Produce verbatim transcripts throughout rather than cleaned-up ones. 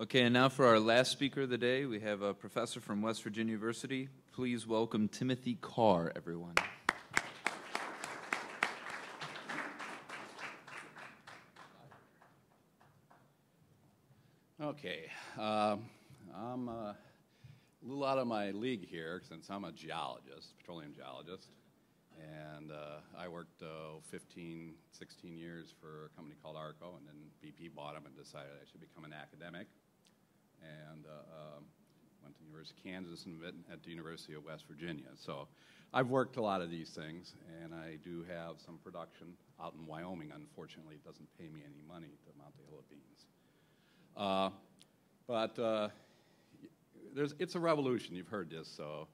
Okay, and now for our last speaker of the day, we have a professor from West Virginia University. Please welcome Timothy Carr, everyone. Okay, uh, I'm a little out of my league here since I'm a geologist, petroleum geologist, and uh, I worked uh, fifteen, sixteen years for a company called Arco, and then B P bought them and decided I should become an academic. And uh, uh, went to the University of Kansas and at the University of West Virginia. So I've worked a lot of these things, and I do have some production out in Wyoming. Unfortunately, it doesn't pay me any money to mount the hill of beans. Uh, but uh, there's, it's a revolution. You've heard this, so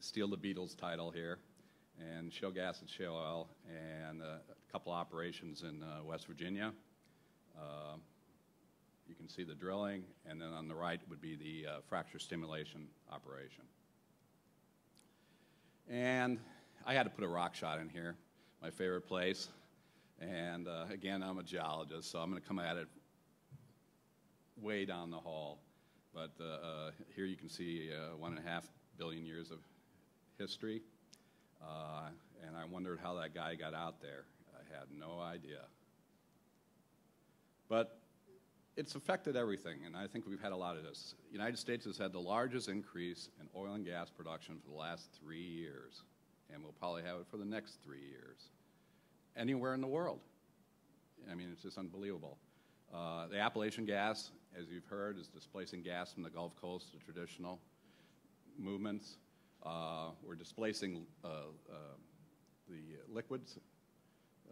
steal the Beatles title here. And shale gas and shale oil, and uh, a couple operations in uh, West Virginia. Uh, You can see the drilling, and then on the right would be the uh, fracture stimulation operation. And I had to put a rock shot in here, my favorite place. And uh, again, I'm a geologist, so I'm going to come at it way down the hall. But uh, uh, here you can see uh, one and a half billion years of history. Uh, and I wondered how that guy got out there. I had no idea. But it's affected everything, and I think we've had a lot of this. The United States has had the largest increase in oil and gas production for the last three years, and we'll probably have it for the next three years. Anywhere in the world. I mean, it's just unbelievable. Uh, the Appalachian gas, as you've heard, is displacing gas from the Gulf Coast to traditional movements. Uh, we're displacing uh, uh, the liquids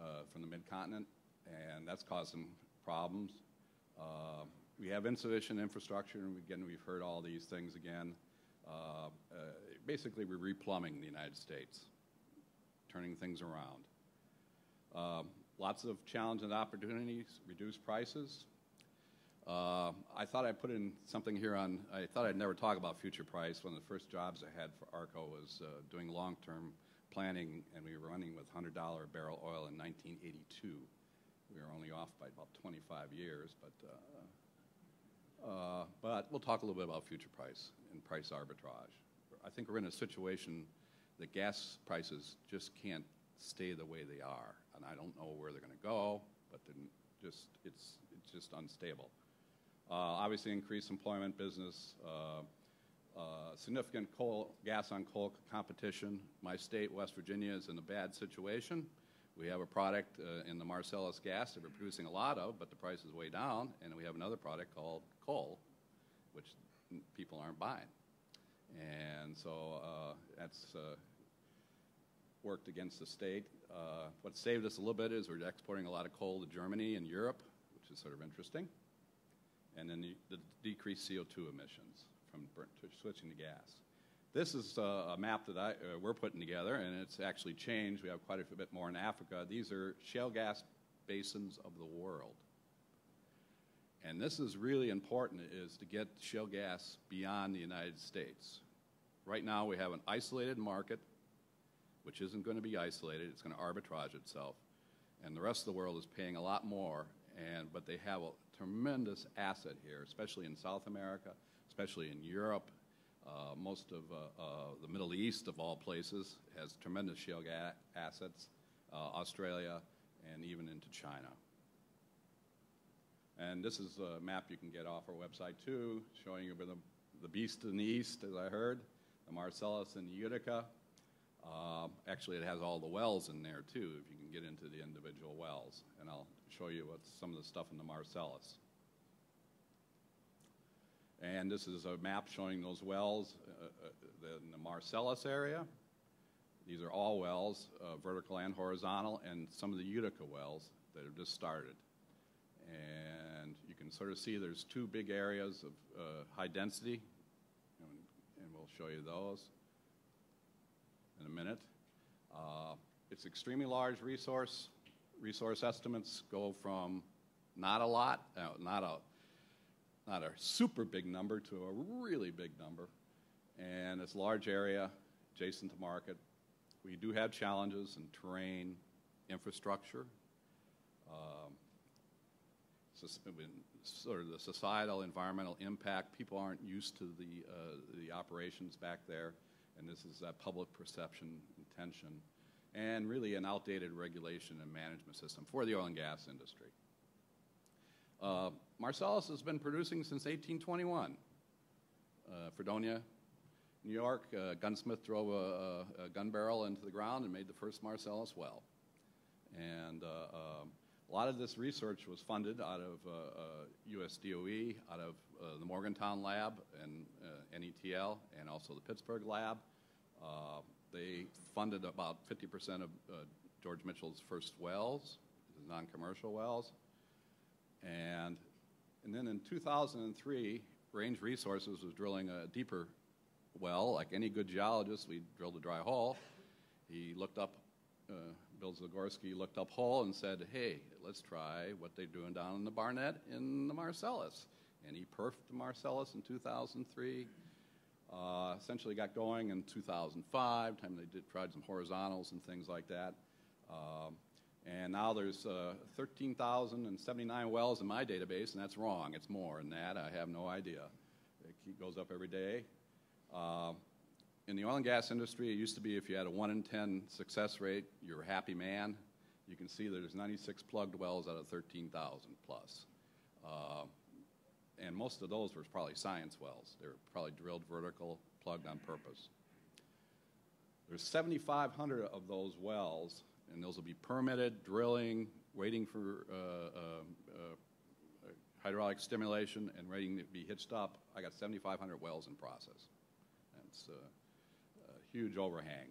uh, from the mid-continent, and that's causing problems. Uh, we have insufficient infrastructure, and again, we've heard all these things again. Uh, uh, basically, we're replumbing the United States, turning things around. Uh, lots of challenges and opportunities, reduced prices. Uh, I thought I put in something here on, I thought I'd never talk about future price. One of the first jobs I had for ARCO was uh, doing long-term planning, and we were running with one hundred dollar a barrel oil in nineteen eighty-two. We were only off by about twenty-five years, but, uh, uh, but we'll talk a little bit about future price and price arbitrage. I think we're in a situation that gas prices just can't stay the way they are, and I don't know where they're going to go, but just, it's, it's just unstable. Uh, obviously, increased employment, business, uh, uh, significant coal, gas on coal competition. My state, West Virginia, is in a bad situation. We have a product uh, in the Marcellus gas that we're producing a lot of, but the price is way down, and we have another product called coal, which people aren't buying. And so uh, that's uh, worked against the state. Uh, what saved us a little bit is we're exporting a lot of coal to Germany and Europe, which is sort of interesting. And then the, the decreased C O two emissions from burnt to switching to gas. This is a map that I, uh, we're putting together, and it's actually changed. We have quite a bit more in Africa. These are shale gas basins of the world. And this is really important, is to get shale gas beyond the United States. Right now we have an isolated market, which isn't going to be isolated. It's going to arbitrage itself. And the rest of the world is paying a lot more, and, but they have a tremendous asset here, especially in South America, especially in Europe. Uh, most of uh, uh, the Middle East, of all places, has tremendous shale gas assets, uh, Australia, and even into China. And this is a map you can get off our website, too, showing you where the, the beast in the east, as I heard, the Marcellus and the Utica. Uh, actually, it has all the wells in there, too, if you can get into the individual wells. And I'll show you what's some of the stuff in the Marcellus. And this is a map showing those wells uh, uh, in the Marcellus area. These are all wells, uh, vertical and horizontal, and some of the Utica wells that have just started. And you can sort of see there's two big areas of uh, high density, and, and we'll show you those in a minute. Uh, it's extremely large resource. Resource estimates go from not a lot, uh, not a Not a super big number to a really big number, and it's a large area adjacent to market. We do have challenges in terrain, infrastructure. Um, it's sort of the societal, environmental impact. People aren't used to the, uh, the operations back there, and this is that public perception and tension, and really an outdated regulation and management system for the oil and gas industry. Uh, Marcellus has been producing since eighteen twenty-one. Uh, Fredonia, New York, uh, gunsmith drove a, a, a gun barrel into the ground and made the first Marcellus well. And uh, um, a lot of this research was funded out of uh, uh, U S D O E, out of uh, the Morgantown lab, and uh, N E T L, and also the Pittsburgh lab. Uh, they funded about fifty percent of uh, George Mitchell's first wells, non-commercial wells. And, and then in two thousand three, Range Resources was drilling a deeper well. Like any good geologist, we drilled a dry hole. He looked up, uh, Bill Zagorski looked up hole and said, hey, let's try what they're doing down in the Barnett in the Marcellus. And he perfed the Marcellus in two thousand three, uh, essentially got going in two thousand five, time they did, tried some horizontals and things like that. Um, And now there's uh, thirteen thousand seventy-nine wells in my database, and that's wrong. It's more than that. I have no idea. It goes up every day. Uh, in the oil and gas industry, it used to be if you had a one in ten success rate, you're a happy man. You can see there's ninety-six plugged wells out of thirteen thousand plus. Uh, and most of those were probably science wells. They were probably drilled vertical, plugged on purpose. There's seventy-five hundred of those wells, and those will be permitted, drilling, waiting for uh, uh, uh, hydraulic stimulation, and waiting to be hitched up. I got seventy-five hundred wells in process. That's a, a huge overhang.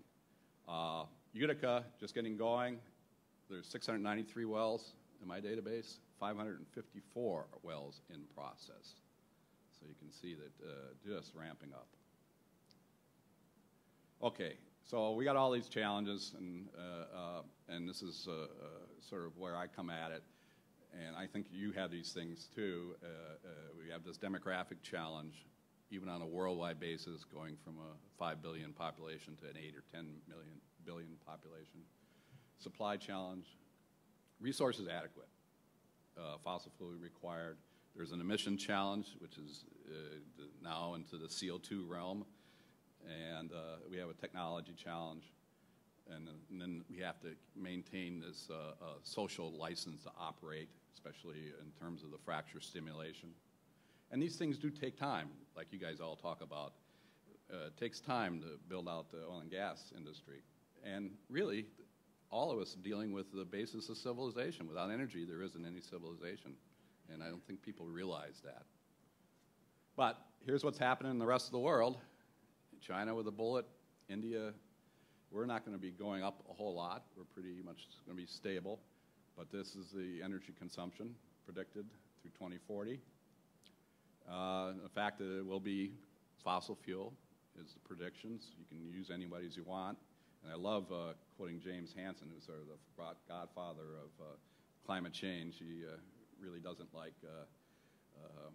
Uh, Utica, just getting going. There's six hundred ninety-three wells in my database, five hundred fifty-four wells in process. So you can see that uh, just ramping up. Okay. So we got all these challenges, and, uh, uh, and this is uh, uh, sort of where I come at it. And I think you have these things, too. Uh, uh, we have this demographic challenge, even on a worldwide basis, going from a five billion population to an eight or ten million billion population. Supply challenge. Resources adequate. Uh, fossil fuel required. There's an emission challenge, which is uh, now into the C O two realm. And uh, we have a technology challenge, and, and then we have to maintain this uh, uh, social license to operate, especially in terms of the fracture stimulation. And these things do take time, like you guys all talk about. Uh, it takes time to build out the oil and gas industry. And really, all of us dealing with the basis of civilization. Without energy, there isn't any civilization, and I don't think people realize that. But here's what's happening in the rest of the world. China with a bullet, India, we're not going to be going up a whole lot. We're pretty much going to be stable. But this is the energy consumption predicted through twenty forty. Uh, the fact that it will be fossil fuel is the predictions. You can use anybody's you want. And I love uh, quoting James Hansen, who's sort of the godfather of uh, climate change. He uh, really doesn't like uh, uh,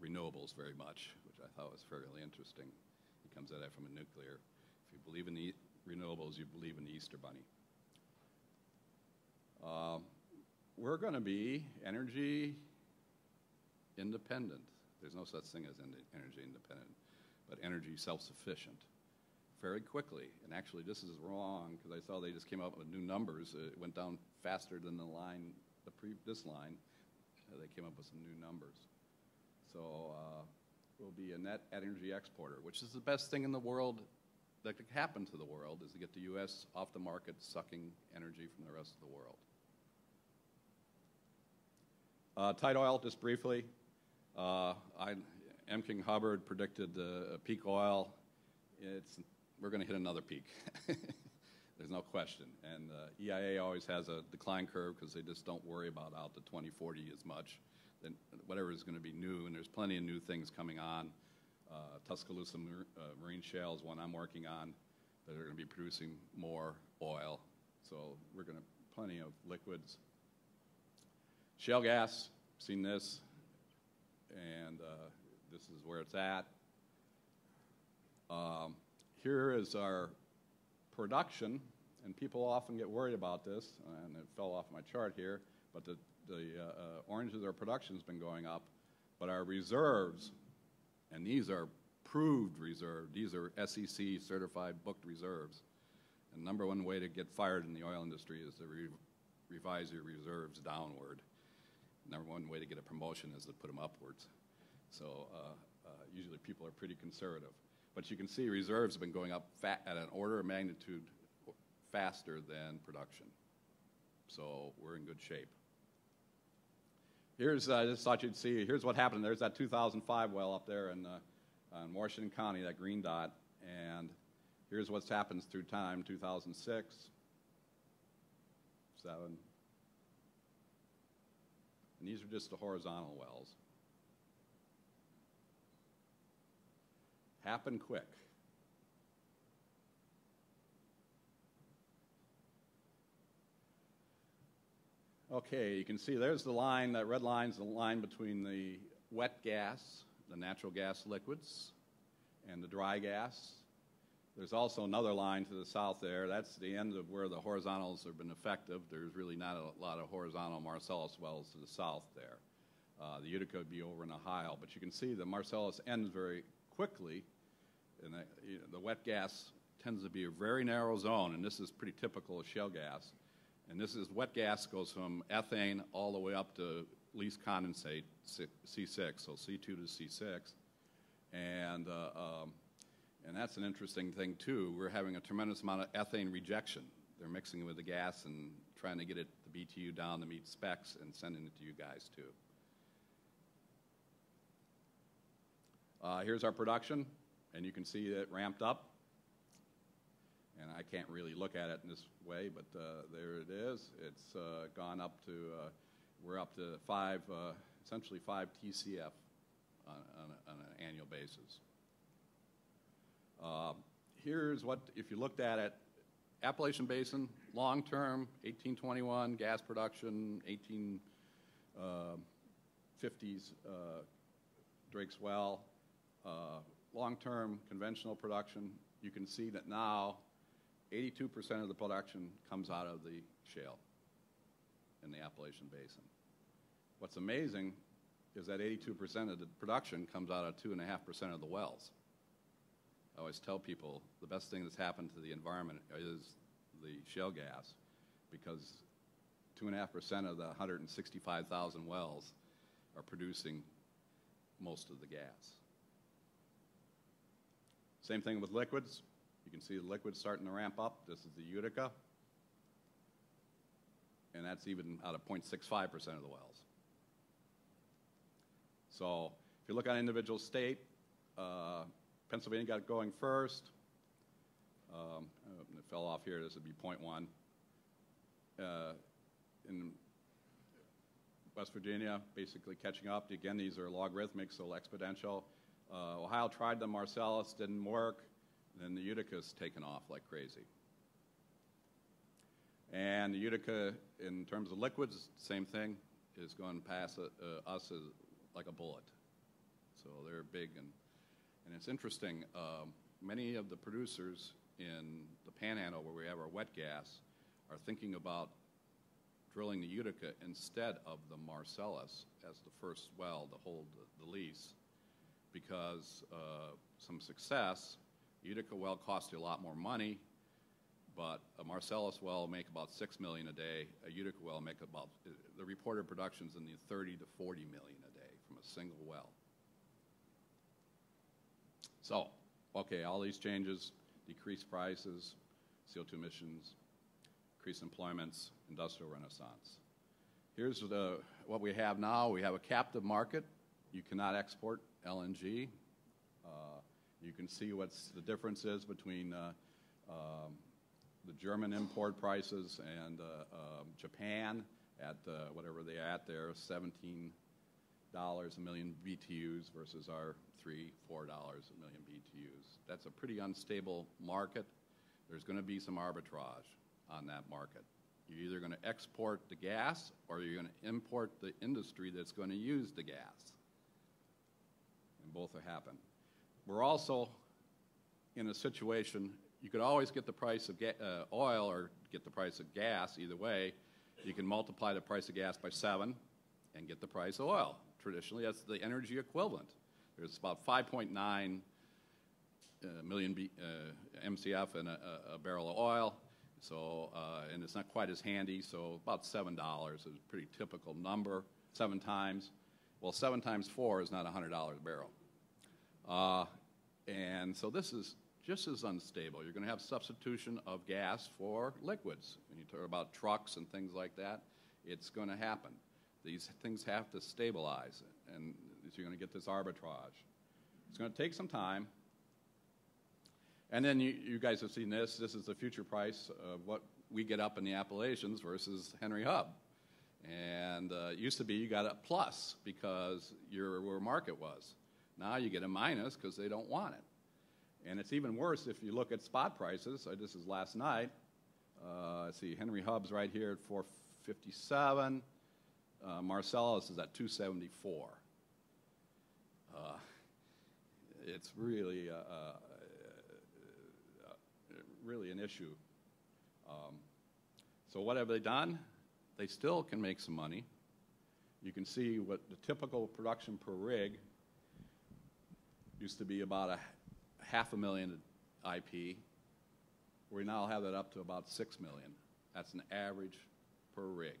renewables very much, which I thought was fairly interesting. Comes at that from a nuclear. If you believe in the renewables, you believe in the Easter Bunny. Uh, we're going to be energy independent. There's no such thing as in energy independent, but energy self-sufficient very quickly. And actually, this is wrong because I saw they just came up with new numbers. It went down faster than the line, the pre this line. Uh, they came up with some new numbers. So. Uh, will be a net energy exporter, which is the best thing in the world that could happen to the world, is to get the U S off the market sucking energy from the rest of the world. Uh, tight oil, just briefly. Uh, I, M. King Hubbard predicted the uh, peak oil. It's, we're going to hit another peak. There's no question. And uh, E I A always has a decline curve because they just don't worry about out to twenty forty as much. Then whatever is going to be new, and there's plenty of new things coming on. Uh, Tuscaloosa mar uh, Marine Shell is one I'm working on that are going to be producing more oil. So we're going to have plenty of liquids. Shale gas, seen this, and uh, this is where it's at. Um, here is our production, and people often get worried about this, and it fell off my chart here, but the The uh, uh, oranges, our production's been going up, but our reserves, and these are proved reserves, these are S E C certified booked reserves. The number one way to get fired in the oil industry is to re revise your reserves downward. Number one way to get a promotion is to put them upwards. So uh, uh, usually people are pretty conservative. But you can see reserves have been going up fa at an order of magnitude faster than production. So we're in good shape. Here's, uh, I just thought you'd see, here's what happened. There's that two thousand five well up there in, uh, in Washington County, that green dot. And here's what's happened through time, two thousand six, seven. And these are just the horizontal wells. Happen quick. Okay, you can see there's the line, that red line's the line between the wet gas, the natural gas liquids, and the dry gas. There's also another line to the south there. That's the end of where the horizontals have been effective. There's really not a lot of horizontal Marcellus wells to the south there. Uh, the Utica would be over in Ohio, but you can see the Marcellus ends very quickly, and the, you know, the wet gas tends to be a very narrow zone, and this is pretty typical of shale gas. And this is wet gas goes from ethane all the way up to least condensate, C six, so C two to C six. And, uh, um, and that's an interesting thing, too. We're having a tremendous amount of ethane rejection. They're mixing it with the gas and trying to get it, the B T U down to meet specs and sending it to you guys, too. Uh, here's our production, and you can see it ramped up. And I can't really look at it in this way, but uh, there it is. It's uh, gone up to, uh, we're up to five, uh, essentially five T C F on, on, on an annual basis. Uh, here's what, if you looked at it, Appalachian Basin, long term, eighteen twenty-one, gas production, eighteen fifties, uh, Drake's Well. Uh, long-term conventional production, you can see that now eighty-two percent of the production comes out of the shale in the Appalachian Basin. What's amazing is that eighty-two percent of the production comes out of two point five percent of the wells. I always tell people the best thing that's happened to the environment is the shale gas, because two point five percent of the one hundred sixty-five thousand wells are producing most of the gas. Same thing with liquids. You can see the liquids starting to ramp up. This is the Utica. And that's even out of zero point six five percent of the wells. So if you look at individual state, uh, Pennsylvania got it going first. Um, it fell off here. This would be zero point one. Uh, in West Virginia, basically catching up. Again, these are logarithmic, so exponential. Uh, Ohio tried the Marcellus, didn't work, then the Utica's taken off like crazy. And the Utica, in terms of liquids, same thing, is going past uh, us as like a bullet. So they're big, and, and it's interesting. Uh, many of the producers in the Panhandle, where we have our wet gas, are thinking about drilling the Utica instead of the Marcellus as the first well to hold the, the lease. Because uh, some success, Utica well costs you a lot more money, but a Marcellus well make about six million a day. A Utica well make about the reported production's in the thirty to forty million a day from a single well. So, okay, all these changes: decreased prices, C O two emissions, increased employments, industrial renaissance. Here's the what we have now. We have a captive market. You cannot export L N G. Uh, you can see what's the difference is between uh, um, the German import prices and uh, uh, Japan at uh, whatever they're at there, seventeen dollars a million B T Us versus our three, four dollars a million B T Us. That's a pretty unstable market. There's going to be some arbitrage on that market. You're either going to export the gas or you're going to import the industry that's going to use the gas. And both have happened. We're also in a situation, you could always get the price of ga uh, oil or get the price of gas, either way, You can multiply the price of gas by seven and get the price of oil. Traditionally, that's the energy equivalent. There's about five point nine uh, million B, uh, M C F in a, a barrel of oil, so uh, and it's not quite as handy, so about seven dollars is a pretty typical number, seven times. Well, seven times four is not one hundred dollars a barrel. Uh, and so this is just as unstable. You're going to have substitution of gas for liquids. When you talk about trucks and things like that, it's going to happen. These things have to stabilize, and you're going to get this arbitrage. It's going to take some time. And then you, you guys have seen this. This is the future price of what we get up in the Appalachians versus Henry Hub. And uh, it used to be you got a plus because you're where market was. Now you get a minus because they don't want it. And it's even worse if you look at spot prices. So this is last night. Uh, let's see, Henry Hub's right here at four fifty-seven. Uh, Marcellus is at two seventy-four. Uh, it's really, uh, uh, really an issue. Um, so what have they done? They still can make some money. You can see what the typical production per rig used to be about a half a million I P. We now have that up to about six million. That's an average per rig.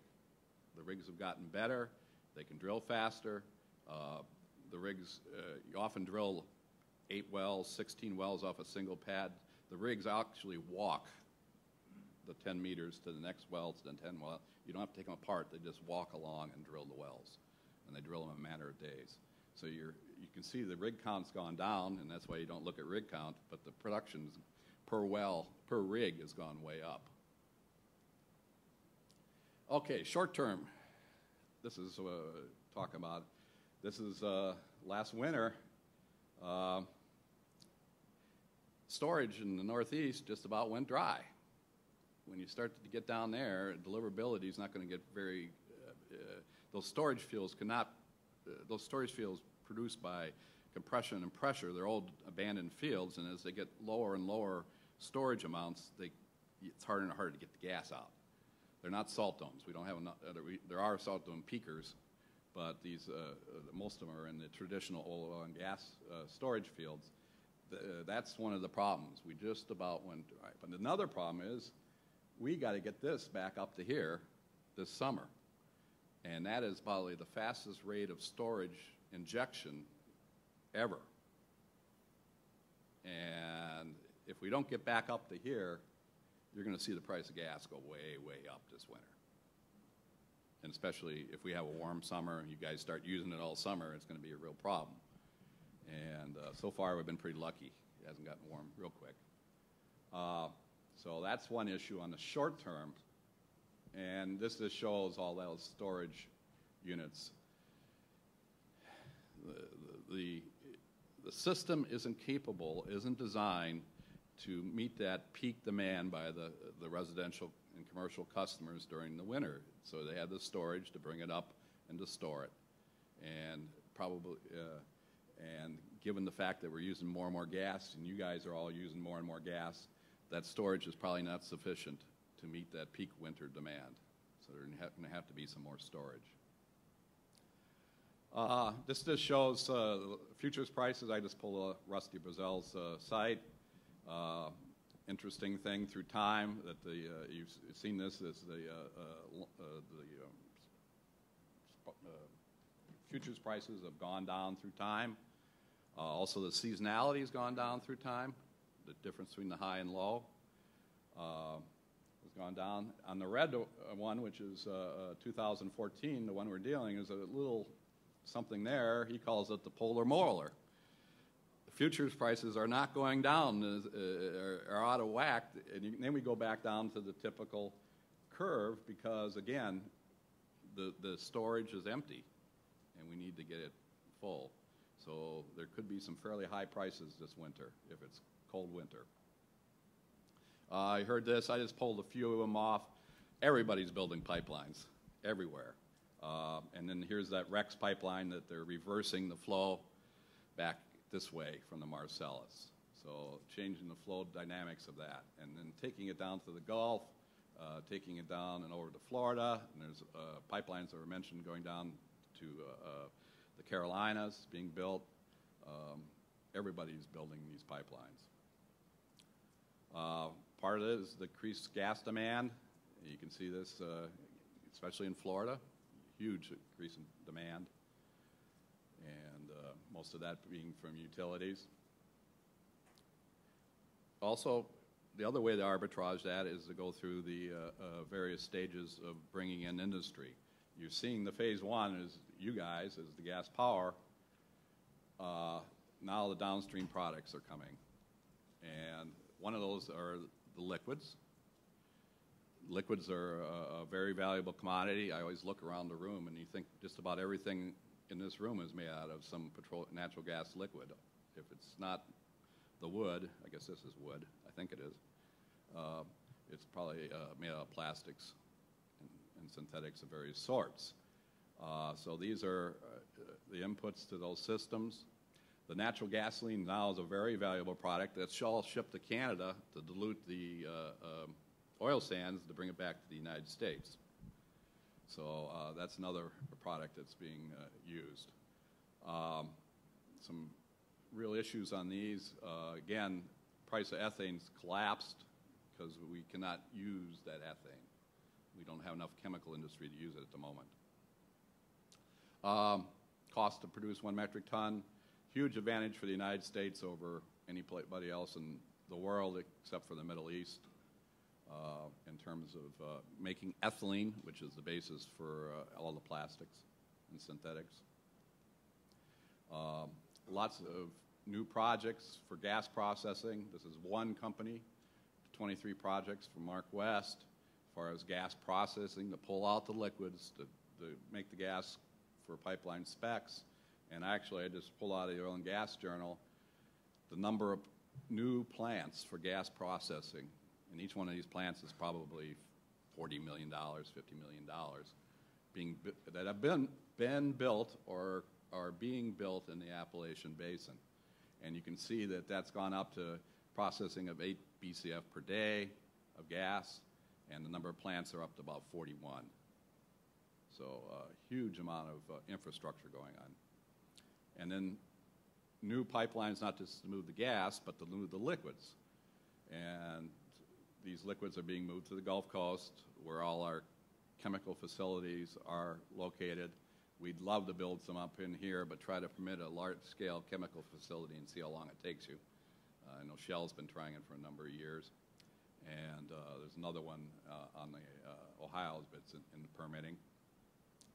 The rigs have gotten better. They can drill faster. Uh, the rigs, uh, you often drill eight wells, sixteen wells off a single pad. The rigs actually walk the ten meters to the next well, to the ten well. You don't have to take them apart. They just walk along and drill the wells, and they drill them in a matter of days. So you're, you can see the rig count's gone down, and that's why you don't look at rig count, but the production's per well, per rig has gone way up. Okay, short term. This is uh, talking about, this is uh, last winter. Uh, storage in the Northeast just about went dry. When you start to get down there, deliverability is not going to get very, uh, uh, those storage fields cannot, uh, those storage fields produced by compression and pressure, they're old abandoned fields, and as they get lower and lower storage amounts, they, it's harder and harder to get the gas out. They're not salt domes. We don't have enough, uh, we, there are salt dome peakers, but these, uh, most of them are in the traditional oil and gas uh, storage fields. The, uh, that's one of the problems. We just about went dry. But another problem is, we got to get this back up to here this summer. And that is probably the fastest rate of storage injection ever. And if we don't get back up to here, you're going to see the price of gas go way, way up this winter. And especially if we have a warm summer and you guys start using it all summer, it's going to be a real problem. And uh, so far we've been pretty lucky. It hasn't gotten warm real quick. Uh, So that's one issue on the short term, and this just shows all those storage units. The, the, the system isn't capable, isn't designed to meet that peak demand by the, the residential and commercial customers during the winter. So they have the storage to bring it up and to store it. And probably, uh, and given the fact that we're using more and more gas, and you guys are all using more and more gas, that storage is probably not sufficient to meet that peak winter demand. So there's going to have to be some more storage. Uh, this just shows uh, futures prices. I just pulled Rusty Brazel's uh, site. Uh, interesting thing through time that the, uh, you've seen this as the, uh, uh, uh, the um, uh, futures prices have gone down through time. Uh, also the seasonality has gone down through time. The difference between the high and low uh, has gone down. On the red one, which is uh, two thousand fourteen, the one we're dealing is a little something there. He calls it the polar molar. The futures prices are not going down, uh, are out of whack. And then we go back down to the typical curve because, again, the, the storage is empty, and we need to get it full. So there could be some fairly high prices this winter if it's cold winter. Uh, I heard this. I just pulled a few of them off. Everybody's building pipelines everywhere. Uh, and then here's that Rex pipeline that they're reversing the flow back this way from the Marcellus. So changing the flow dynamics of that. And then taking it down to the Gulf, uh, taking it down and over to Florida, and there's uh, pipelines that were mentioned going down to uh, uh, the Carolinas being built. Um, everybody's building these pipelines. Uh, part of it is the increased gas demand. You can see this, uh, especially in Florida, huge increase in demand, and uh, most of that being from utilities. Also, the other way to arbitrage that is to go through the uh, uh, various stages of bringing in industry. You're seeing the phase one is you guys, is the gas power. Uh, now the downstream products are coming. And one of those are the liquids. Liquids are a, a very valuable commodity. I always look around the room and you think just about everything in this room is made out of some petrol, natural gas liquid. If it's not the wood, I guess this is wood, I think it is, uh, it's probably uh, made out of plastics and, and synthetics of various sorts. Uh, so these are uh, the inputs to those systems. The natural gasoline now is a very valuable product that's Shell shipped to Canada to dilute the uh, uh, oil sands to bring it back to the United States. So uh, that's another product that's being uh, used. Um, some real issues on these. Uh, again, price of ethane's collapsed because we cannot use that ethane. We don't have enough chemical industry to use it at the moment. Um, cost to produce one metric ton, huge advantage for the United States over anybody else in the world except for the Middle East uh, in terms of uh, making ethylene, which is the basis for uh, all the plastics and synthetics. Um, Lots of new projects for gas processing. This is one company, twenty-three projects from Mark West as far as gas processing to pull out the liquids to, to make the gas for pipeline specs. And actually, I just pulled out of the Oil and Gas Journal the number of new plants for gas processing. And each one of these plants is probably forty million dollars, fifty million dollars being, that have been, been built or are being built in the Appalachian Basin. And you can see that that's gone up to processing of eight B C F per day of gas, and the number of plants are up to about forty-one. So a uh, huge amount of uh, infrastructure going on. And then new pipelines, not just to move the gas, but to move the liquids. And these liquids are being moved to the Gulf Coast, where all our chemical facilities are located. We'd love to build some up in here, but try to permit a large-scale chemical facility and see how long it takes you. Uh, I know Shell's been trying it for a number of years. And uh, there's another one uh, on the uh, Ohio's that's in, in the permitting.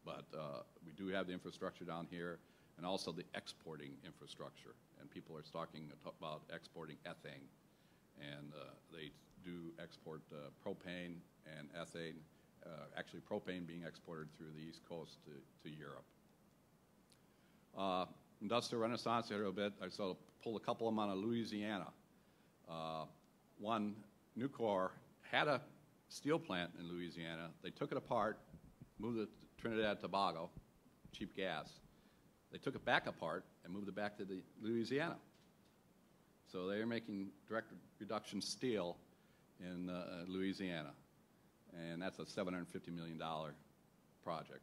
But uh, we do have the infrastructure down here, and also the exporting infrastructure. And people are talking about exporting ethane. And uh, they do export uh, propane and ethane. Uh, actually propane being exported through the East Coast to, to Europe. Uh, industrial renaissance here a bit. I sort of pulled a couple of them out of Louisiana. Uh, one, Nucor had a steel plant in Louisiana. They took it apart, moved it to Trinidad and Tobago, cheap gas. They took it back apart and moved it back to the Louisiana. So they are making direct reduction steel in uh, Louisiana. And that's a seven hundred fifty million dollar project.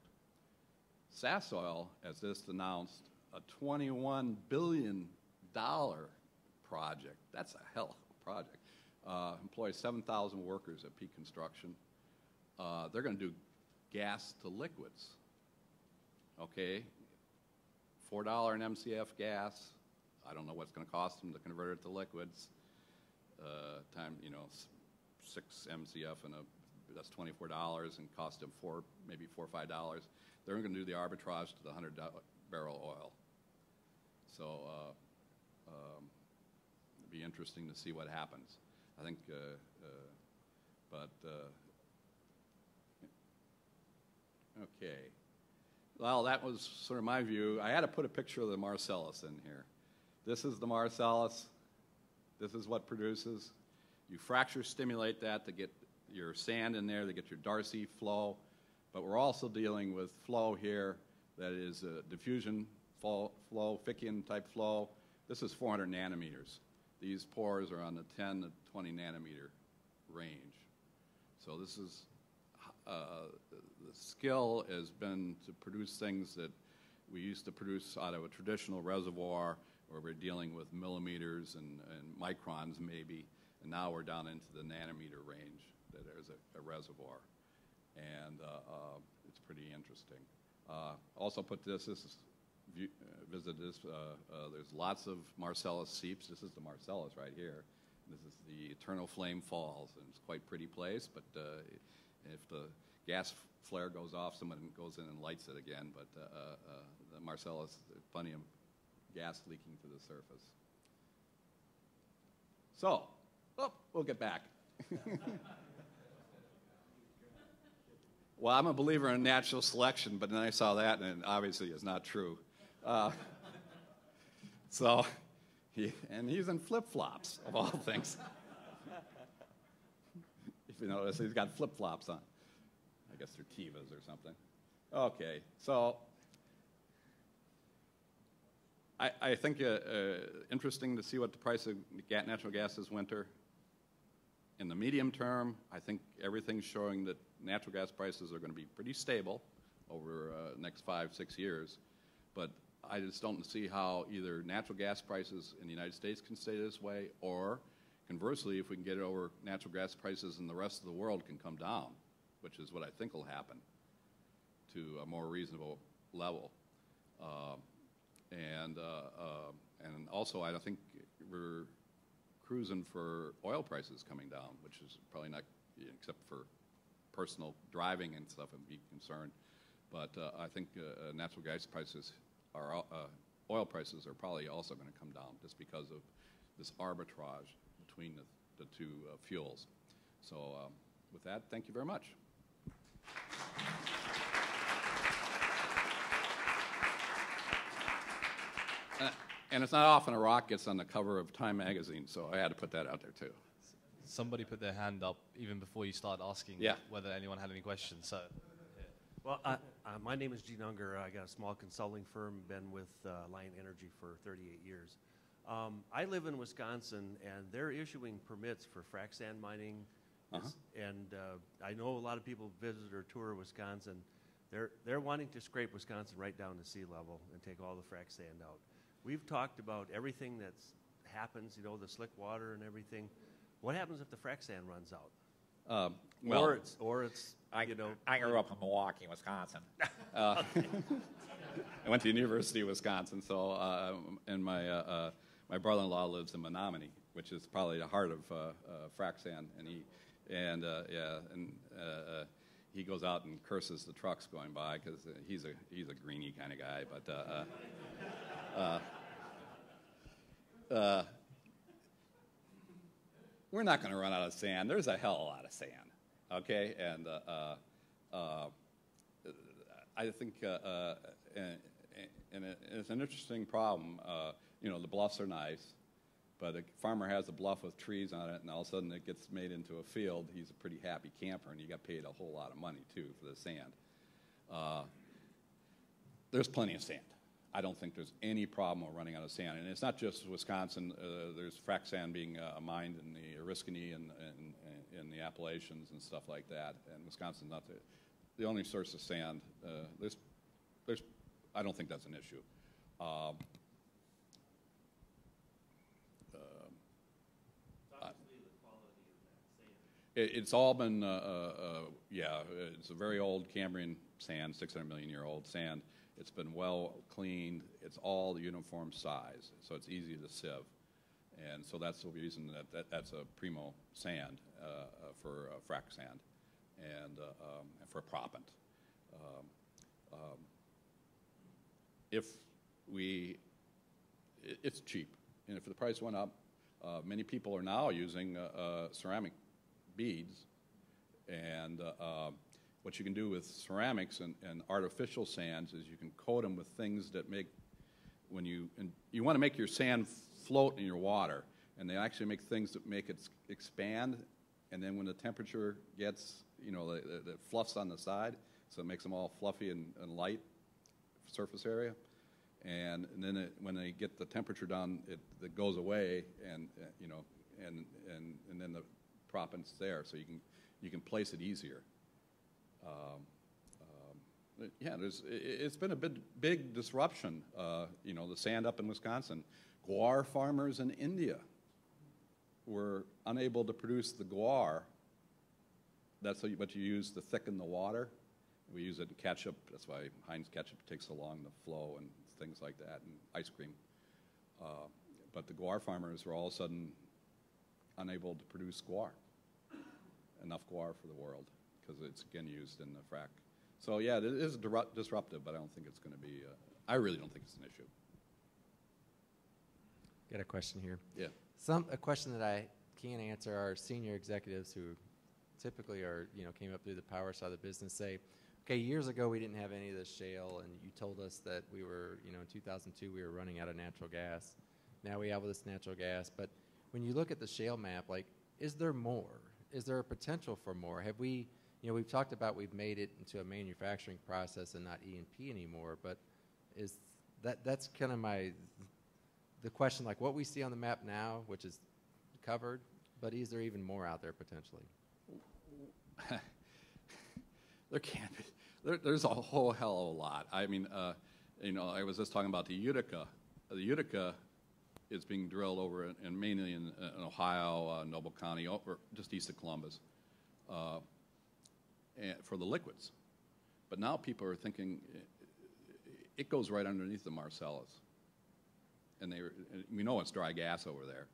Sasol has just announced a twenty-one billion dollar project. That's a hell of a project. Uh, employs seven thousand workers at peak construction. Uh, they're going to do gas to liquids. Okay, four dollars an M C F gas. I don't know what's going to cost them to convert it to liquids. Uh, time, you know, six M C F in a that's twenty-four dollars and cost them four, maybe four or five dollars. They're going to do the arbitrage to the hundred barrel oil. So uh, um, it'd be interesting to see what happens. I think, uh, uh, but uh, okay. Well, that was sort of my view. I had to put a picture of the Marcellus in here. This is the Marcellus. This is what produces. You fracture stimulate that to get your sand in there, they get your Darcy flow, but we're also dealing with flow here that is a diffusion flow, flow Fickian type flow. This is four hundred nanometers. These pores are on the ten to twenty nanometer range. So this is, uh, the skill has been to produce things that we used to produce out of a traditional reservoir where we're dealing with millimeters and, and microns maybe, and now we're down into the nanometer range that there's a, a reservoir. And uh, uh, it's pretty interesting. Uh, also put this, this is, view, uh, visit this, uh, uh, there's lots of Marcellus seeps. This is the Marcellus right here. This is the Eternal Flame Falls, and it's quite a pretty place, but uh, if the gas flare goes off, someone goes in and lights it again, but uh, uh, the Marcellus, plenty of gas leaking to the surface. So, oh, we'll get back. Well, I'm a believer in natural selection, but then I saw that, and obviously it's not true. Uh, so, he, and he's in flip-flops, of all things. If you notice, he's got flip-flops on. I guess they're Tevas or something. Okay, so I, I think uh, uh, interesting to see what the price of natural gas is winter. In the medium term, I think everything's showing that natural gas prices are going to be pretty stable over the uh, next five, six years. But I just don't see how either natural gas prices in the United States can stay this way, or conversely, if we can get it over, natural gas prices in the rest of the world can come down, which is what I think will happen, to a more reasonable level. Uh, and, uh, uh, and also, I think we're cruising for oil prices coming down, which is probably not, except for personal driving and stuff, and be concerned. But uh, I think uh, natural gas prices are, uh, oil prices are probably also going to come down just because of this arbitrage between the, the two uh, fuels. So um, with that, thank you very much. Uh, and it's not often a rock gets on the cover of Time magazine, so I had to put that out there too. Somebody put their hand up even before you started asking yeah. whether anyone had any questions. So. Well, I, uh, my name is Gene Unger. I got a small consulting firm, been with uh, Lion Energy for thirty-eight years. Um, I live in Wisconsin, and they're issuing permits for frac sand mining. Uh-huh. And uh, I know a lot of people visit or tour Wisconsin. They're, they're wanting to scrape Wisconsin right down to sea level and take all the frac sand out. We've talked about everything that happens, you know, the slick water and everything. What happens if the frac sand runs out? Uh, well, or it's, or it's I, you know. I grew up in Milwaukee, Wisconsin. uh, I went to the University of Wisconsin, so uh, and my uh, uh, my brother-in-law lives in Menominee, which is probably the heart of uh, uh, frac sand, and he and uh, yeah, and uh, uh, he goes out and curses the trucks going by because he's a he's a greeny kind of guy, but uh, uh, uh, uh, we're not going to run out of sand. There's a hell of a lot of sand, okay? And uh, uh, uh, I think uh, uh, and, and it's an interesting problem. Uh, you know, the bluffs are nice, but a farmer has a bluff with trees on it, and all of a sudden it gets made into a field. He's a pretty happy camper, and you got paid a whole lot of money, too, for the sand. Uh, there's plenty of sand. I don't think there's any problem with running out of sand. And it's not just Wisconsin. Uh, there's frac sand being uh, mined in the Oriskany and in the Appalachians and stuff like that. And Wisconsin's not the, the only source of sand. Uh, there's, there's, I don't think that's an issue. Um, uh, uh, it, it's all been, uh, uh, yeah, it's a very old Cambrian sand, six hundred million year old sand. It's been well cleaned. It's all the uniform size, so it's easy to sieve. And so that's the reason that, that that's a primo sand uh, for uh, frac sand and, uh, um, and for propant. Um, um, if we, it, it's cheap. And if the price went up, uh, many people are now using uh, uh, ceramic beads. And uh, uh, what you can do with ceramics and, and artificial sands is you can coat them with things that make, when you, and you want to make your sand float in your water, and they actually make things that make it expand, and then when the temperature gets, you know, it fluffs on the side, so it makes them all fluffy and, and light surface area, and, and then it, when they get the temperature down, it, it goes away, and, you know, and, and, and then the propant's there, so you can you can place it easier. Um, um, yeah, there's, it's been a big, big disruption. Uh, you know, the sand up in Wisconsin. Guar farmers in India were unable to produce the guar. That's what you use to thicken the water. We use it in ketchup. That's why Heinz ketchup takes along the flow and things like that, and ice cream. Uh, but the guar farmers were all of a sudden unable to produce guar, enough guar for the world, because it's again used in the frack. So yeah, it is disruptive, but I don't think it's going to be, uh, I really don't think it's an issue. Got a question here. Yeah. Some, a question that I can't answer are senior executives who typically are, you know, came up through the power side of the business say, okay, years ago we didn't have any of this shale, and you told us that we were, you know, in two thousand two we were running out of natural gas. Now we have this natural gas, but when you look at the shale map, like, is there more? Is there a potential for more? Have we, you know, we've talked about we've made it into a manufacturing process and not E and P anymore, but is that, that's kind of my, the question, like what we see on the map now, which is covered, but is there even more out there potentially? There can't be. There, there's a whole hell of a lot. I mean, uh, you know, I was just talking about the Utica. The Utica is being drilled over in, in mainly in, in Ohio, uh, Noble County, over just east of Columbus, uh, and for the liquids. But now people are thinking it goes right underneath the Marcellus, and they were, and we know it's dry gas over there.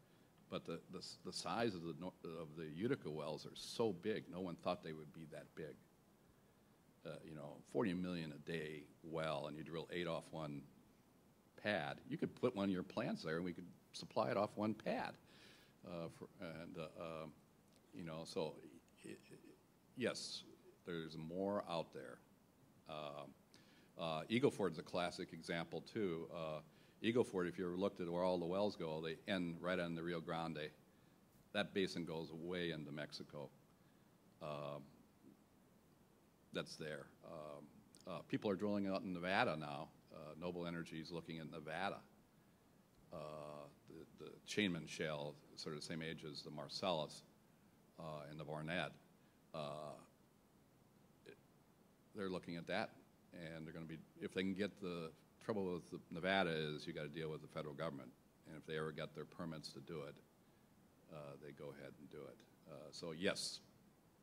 But the, the, the size of the, of the Utica wells are so big, no one thought they would be that big. Uh, you know, forty million a day well, and you drill eight off one pad. You could put one of your plants there, and we could supply it off one pad. Uh, for, and, uh, uh, you know, so, it, it, yes, there's more out there. Uh, uh, Eagle Ford's a classic example, too. Uh, Eagle Ford, if you ever looked at where all the wells go, they end right on the Rio Grande. That basin goes way into Mexico. Uh, that's there. Um, uh, people are drilling out in Nevada now. Uh, Noble Energy is looking at Nevada. Uh, the, the Chainman Shale, sort of the same age as the Marcellus uh, and the Barnett. Uh, it, they're looking at that, and they're going to be, if they can get the, trouble with the Nevada is you got to deal with the federal government, and if they ever get their permits to do it, uh, they go ahead and do it. Uh, so yes,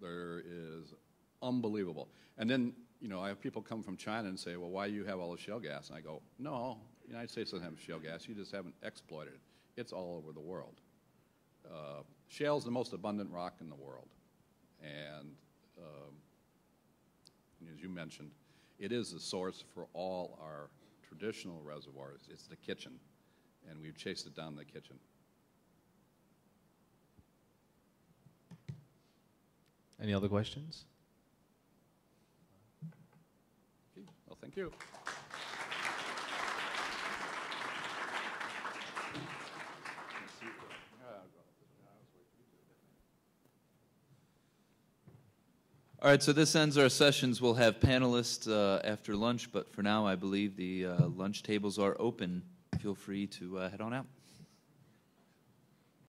there is unbelievable. And then, you know, I have people come from China and say, well, why do you have all the shale gas? And I go, no, the United States doesn't have shale gas. You just haven't exploited it. It's all over the world. Uh, shale's the most abundant rock in the world, and um, as you mentioned, it is the source for all our traditional reservoirs. It's the kitchen, and we've chased it down the kitchen. Any other questions? Okay. Well, thank you. All right, so this ends our sessions. We'll have panelists uh, after lunch, but for now I believe the uh, lunch tables are open. Feel free to uh, head on out.